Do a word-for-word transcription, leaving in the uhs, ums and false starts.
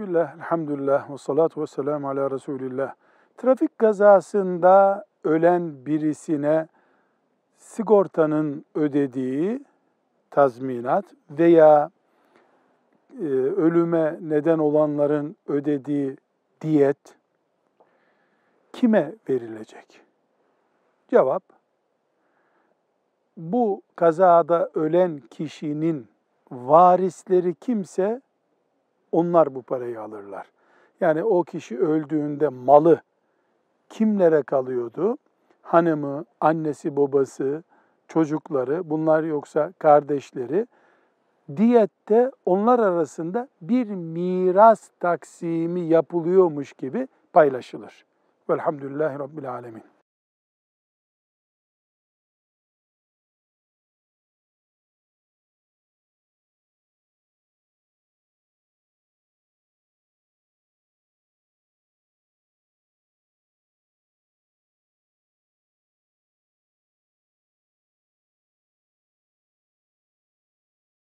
Bismillah, elhamdülillah ve salatu ve selamu ala Resulillah. Trafik kazasında ölen birisine sigortanın ödediği tazminat veya e, ölüme neden olanların ödediği diyet kime verilecek? Cevap, bu kazada ölen kişinin varisleri kimse, onlar bu parayı alırlar. Yani o kişi öldüğünde malı kimlere kalıyordu? Hanımı, annesi, babası, çocukları, bunlar yoksa kardeşleri. Diyette onlar arasında bir miras taksimi yapılıyormuş gibi paylaşılır. Velhamdülillahi Rabbil Alemin.